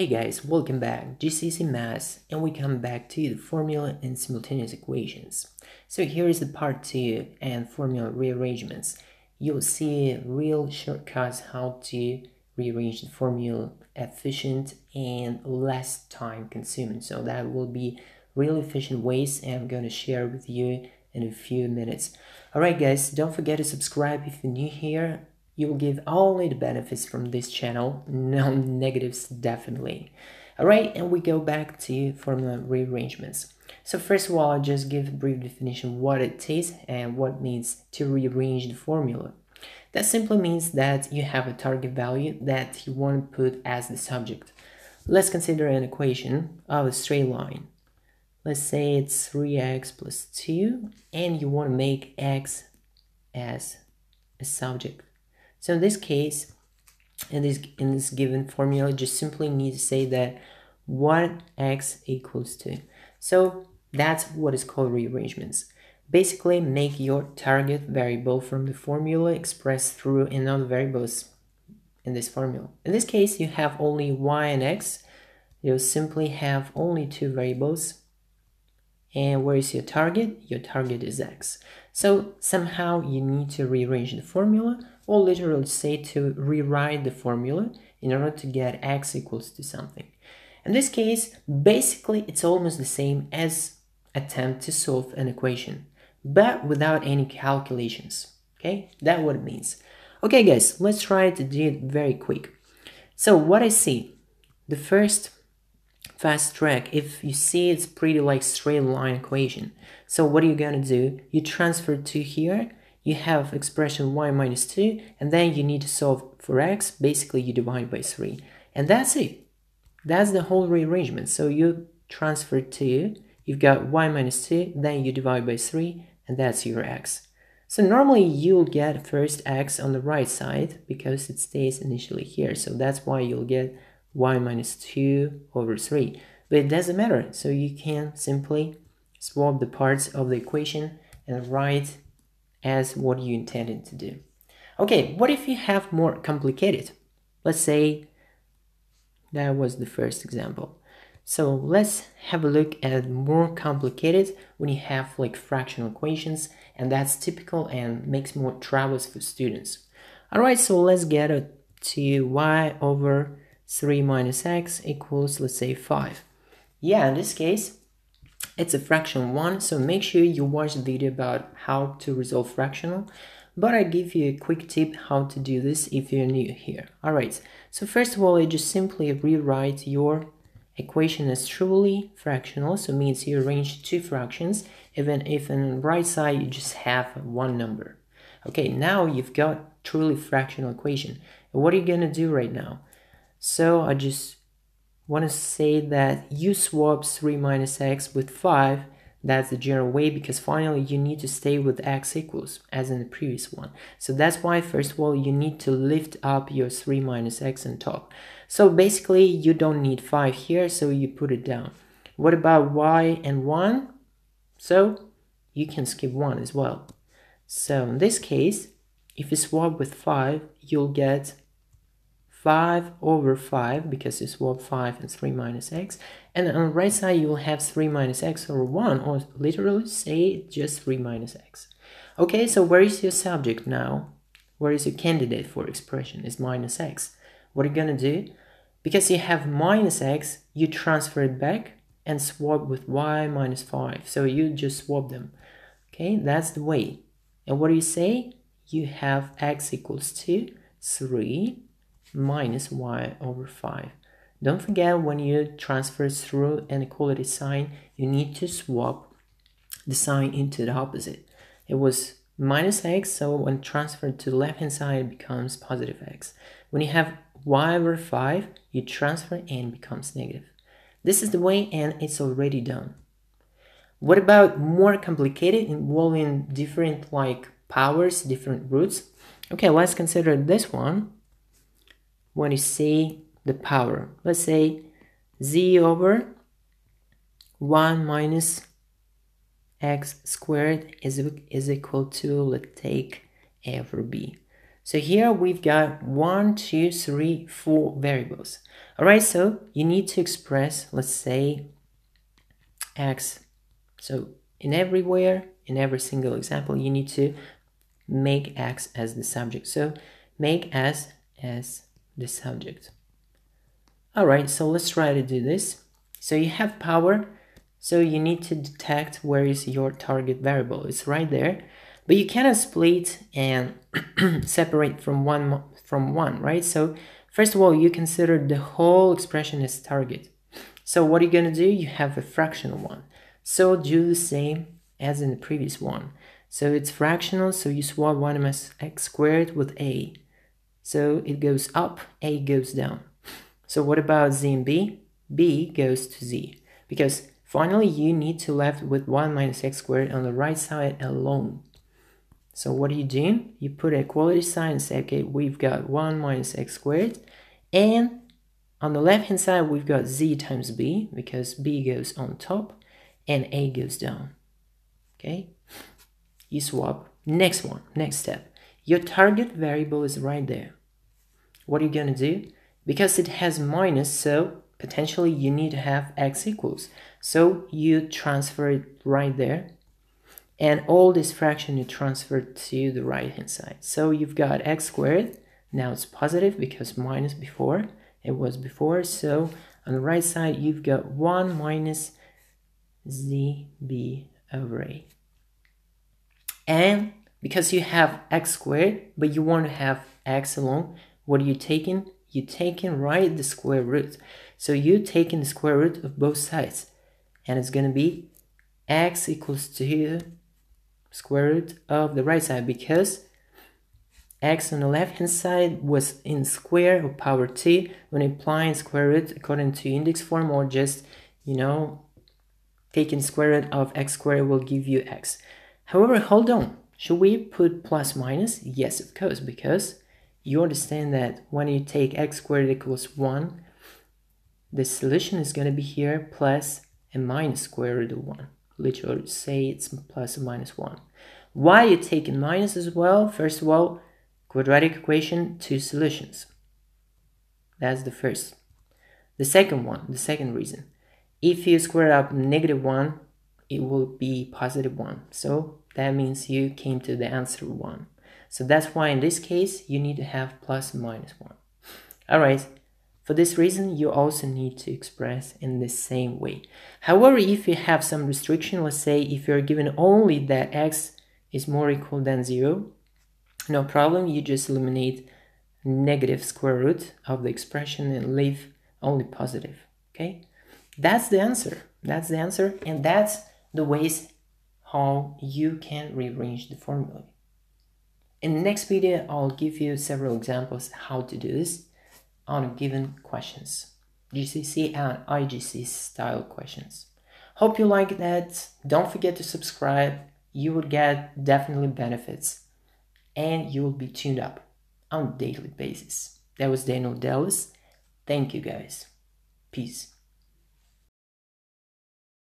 Hey guys, welcome back, GCSE Maths, and we come back to the formula and simultaneous equations. So here is the part 2 and formula rearrangements. You'll see real shortcuts how to rearrange the formula efficient and less time consuming. So that will be really efficient ways, and I'm going to share with you in a few minutes. Alright guys, don't forget to subscribe if you're new here. You will give only the benefits from this channel, no negatives definitely. Alright, and we go back to formula rearrangements. So first of all, I'll just give a brief definition what it is and what it means to rearrange the formula. That simply means that you have a target value that you want to put as the subject. Let's consider an equation of a straight line. Let's say it's 3x plus 2, and you want to make x as a subject. So in this case, in this given formula, just simply need to say that what x equals to. So that's what is called rearrangements. Basically, make your target variable from the formula expressed through another variables in this formula. In this case, you have only y and x. You'll simply have only two variables. And where is your target? Your target is x. So somehow you need to rearrange the formula, or literally say to rewrite the formula in order to get x equals to something. In this case, basically it's almost the same as attempt to solve an equation, but without any calculations. Okay, that's what it means. Okay guys, let's try to do it very quick. So what I see, the first fast track, if you see, it's pretty like straight line equation. So what are you gonna do? You transfer to here, you have expression y minus 2, and then you need to solve for x. Basically you divide by 3, and that's it. That's the whole rearrangement. So you transfer to, you've got y minus 2, then you divide by 3, and that's your x. So normally you'll get first x on the right side because it stays initially here, so that's why you'll get y minus 2 over 3, but it doesn't matter. So you can simply swap the parts of the equation and write as what you intended to do. Okay, what if you have more complicated? Let's say that was the first example. So let's have a look at more complicated when you have like fractional equations, and that's typical and makes more troubles for students. Alright, so let's get to y over 3 minus x equals, let's say, 5. Yeah, in this case, it's a fraction 1, so make sure you watch the video about how to resolve fractional, but I give you a quick tip how to do this if you're new here. Alright, so first of all, you just simply rewrite your equation as truly fractional, so it means you arrange two fractions, even if on the right side you just have one number. Okay, now you've got truly fractional equation. What are you gonna do right now? So I just want to say that you swap 3 minus x with 5, that's the general way, because finally you need to stay with x equals, as in the previous one. So that's why, first of all, you need to lift up your 3 minus x on top. So basically, you don't need 5 here, so you put it down. What about y and 1? So you can skip 1 as well. So in this case, if you swap with 5, you'll get 5 over 5, because you swap 5 and 3 minus x, and on the right side you will have 3 minus x over 1, or literally say just 3 minus x. Okay, so where is your subject now? Where is your candidate for expression? It's minus x. What are you gonna do? Because you have minus x, you transfer it back and swap with y minus 5, so you just swap them. Okay, that's the way. And what do you say? You have x equals to 3 minus y over 5. Don't forget, when you transfer through an equality sign, you need to swap the sign into the opposite. It was minus x, so when transferred to the left hand side, it becomes positive x. When you have y over 5, you transfer and it becomes negative. This is the way, and it's already done. What about more complicated, involving different like powers, different roots? Okay, let's consider this one. When you see the power, let's say z over 1 minus x squared is equal to, let's take a for b. So here we've got 1, 2, 3, 4 variables. All right, so you need to express, let's say, x. So in every single example, you need to make x as the subject. So make s as the subject. All right, so let's try to do this. So you have power, so you need to detect where is your target variable. It's right there. But you cannot split and separate from one, right? So first of all, you consider the whole expression as target. So what are you going to do? You have a fractional one. So do the same as in the previous one. So it's fractional, so you swap 1 minus x squared with a. So it goes up, a goes down. So what about z and b? b goes to z. Because finally you need to left with 1 minus x squared on the right side alone. So what are you doing? You put an equality sign and say, okay, we've got 1 minus x squared. And on the left-hand side, we've got z times b, because b goes on top and a goes down. Okay? You swap. Next one, next step. Your target variable is right there. What are you going to do? Because it has minus, so potentially you need to have x equals. So you transfer it right there. And all this fraction you transfer to the right-hand side. So you've got x squared. Now it's positive because minus before. It was before. So on the right side, you've got 1 minus zb over a. And because you have x squared, but you want to have x alone, what are you taking? You're taking right the square root. So you're taking the square root of both sides. And it's going to be x equals to square root of the right side, because x on the left hand side was in square or power t when applying square root according to index form, or just, you know, taking square root of x squared will give you x. However, hold on, should we put plus minus? Yes, of course, because you understand that when you take x squared equals 1, the solution is going to be here plus a minus square root of 1. Literally say it's plus or minus 1. Why you taking minus as well? First of all, quadratic equation, 2 solutions. That's the first. The second one, the second reason. If you square up negative 1, it will be positive 1. So that means you came to the answer 1. So that's why in this case, you need to have plus or minus 1. All right. For this reason, you also need to express in the same way. However, if you have some restriction, let's say if you're given only that x is more equal than 0, no problem, you just eliminate negative square root of the expression and leave only positive, okay? That's the answer, that's the answer, and that's the ways how you can rearrange the formula. In the next video, I'll give you several examples how to do this on given questions, GCSE and IGCSE style questions. Hope you like that. Don't forget to subscribe. You will get definitely benefits and you will be tuned up on a daily basis. That was Daniel Dallas. Thank you guys. Peace.